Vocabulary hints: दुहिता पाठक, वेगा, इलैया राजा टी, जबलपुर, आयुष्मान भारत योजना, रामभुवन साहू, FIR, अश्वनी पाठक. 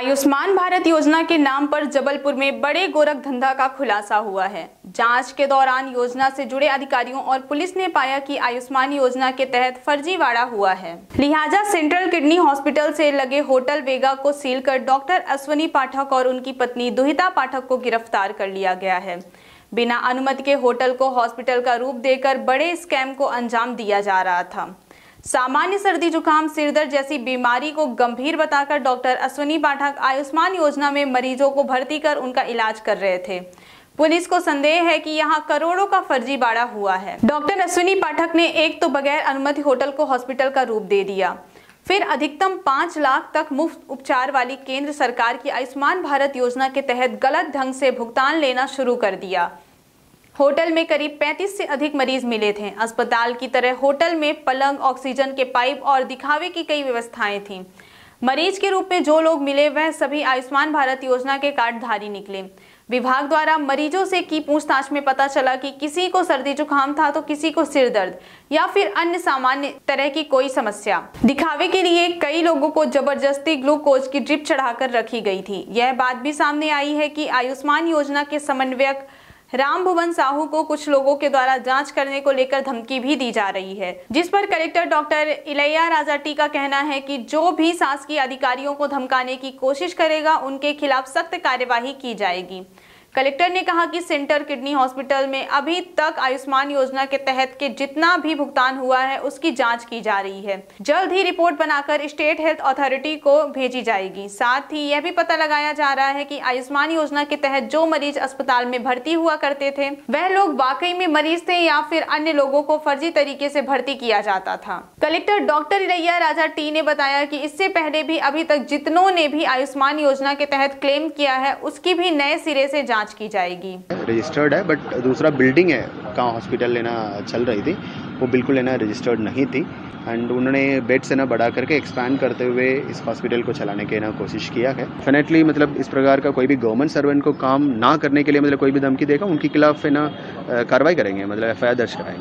आयुष्मान भारत योजना के नाम पर जबलपुर में बड़े गोरखधंधा का खुलासा हुआ है। जांच के दौरान योजना से जुड़े अधिकारियों और पुलिस ने पाया कि आयुष्मान योजना के तहत फर्जीवाड़ा हुआ है। लिहाजा सेंट्रल किडनी हॉस्पिटल से लगे होटल वेगा को सील कर डॉक्टर अश्वनी पाठक और उनकी पत्नी दुहिता पाठक को गिरफ्तार कर लिया गया है। बिना अनुमति के होटल को हॉस्पिटल का रूप देकर बड़े स्कैम को अंजाम दिया जा रहा था। सामान्य सर्दी जुकाम सिरदर्द जैसी बीमारी को गंभीर बताकर डॉक्टर अश्वनी पाठक आयुष्मान योजना में मरीजों को भर्ती कर उनका इलाज कर रहे थे। पुलिस को संदेह है कि यहाँ करोड़ों का फर्जीवाड़ा हुआ है। डॉक्टर अश्वनी पाठक ने एक तो बगैर अनुमति होटल को हॉस्पिटल का रूप दे दिया, फिर अधिकतम 5 लाख तक मुफ्त उपचार वाली केंद्र सरकार की आयुष्मान भारत योजना के तहत गलत ढंग से भुगतान लेना शुरू कर दिया। होटल में करीब 35 से अधिक मरीज मिले थे। अस्पताल की तरह होटल में पलंग, ऑक्सीजन के पाइप और दिखावे की कई व्यवस्थाएं थीं। मरीज के रूप में जो लोग मिले वह सभी आयुष्मान भारत योजना के कार्डधारी निकले। विभाग द्वारा मरीजों से की पूछताछ में पता चला कि किसी को सर्दी जुकाम था तो किसी को सिर दर्द या फिर अन्य सामान्य तरह की कोई समस्या। दिखावे के लिए कई लोगों को जबरदस्ती ग्लूकोज की ड्रिप चढ़ाकर रखी गई थी। यह बात भी सामने आई है कि आयुष्मान योजना के समन्वयक रामभुवन साहू को कुछ लोगों के द्वारा जांच करने को लेकर धमकी भी दी जा रही है, जिस पर collector doctor इलैया राजा टी का कहना है कि जो भी शासकीय अधिकारियों को धमकाने की कोशिश करेगा उनके खिलाफ सख्त कार्यवाही की जाएगी। कलेक्टर ने कहा कि सेंट्रल किडनी हॉस्पिटल में अभी तक आयुष्मान योजना के तहत के जितना भी भुगतान हुआ है उसकी जांच की जा रही है। जल्द ही रिपोर्ट बनाकर स्टेट हेल्थ अथॉरिटी को भेजी जाएगी। साथ ही यह भी पता लगाया जा रहा है कि आयुष्मान योजना के तहत जो मरीज अस्पताल में भर्ती हुआ करते थे वह लोग वाकई में मरीज थे या फिर अन्य लोगों को फर्जी तरीके से भर्ती किया जाता था। Collector doctor इलैया राजा टी ने बताया कि इससे पहले भी अभी तक जितनों ने भी आयुष्मान योजना के तहत क्लेम किया है उसकी भी नए सिरे से जांच की जाएगी। रजिस्टर्ड है बट दूसरा बिल्डिंग है कहाँ हॉस्पिटल लेना चल रही थी वो बिल्कुल है ना रजिस्टर्ड नहीं थी एंड उन्होंने बेड से ना बढ़ा करके एक्सपैंड करते हुए इस हॉस्पिटल को चलाने की ना कोशिश किया है। डेफिनेटली मतलब इस प्रकार का कोई भी गवर्नमेंट सर्वेंट को काम ना करने के लिए मतलब कोई भी धमकी देगा उनके खिलाफ है ना कार्रवाई करेंगे, मतलब FIR दर्ज कराएंगे।